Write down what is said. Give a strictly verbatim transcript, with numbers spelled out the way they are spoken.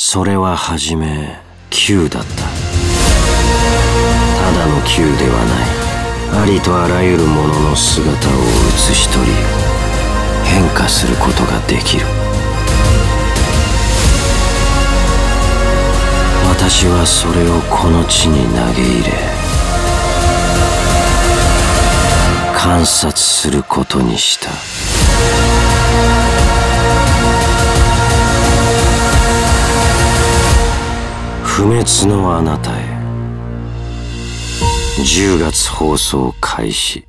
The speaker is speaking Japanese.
それは初め球だった。ただの球ではない。ありとあらゆるものの姿を映し取り変化することができる。私はそれをこの地に投げ入れ観察することにした。 不滅のあなたへ。じゅうがつ放送開始。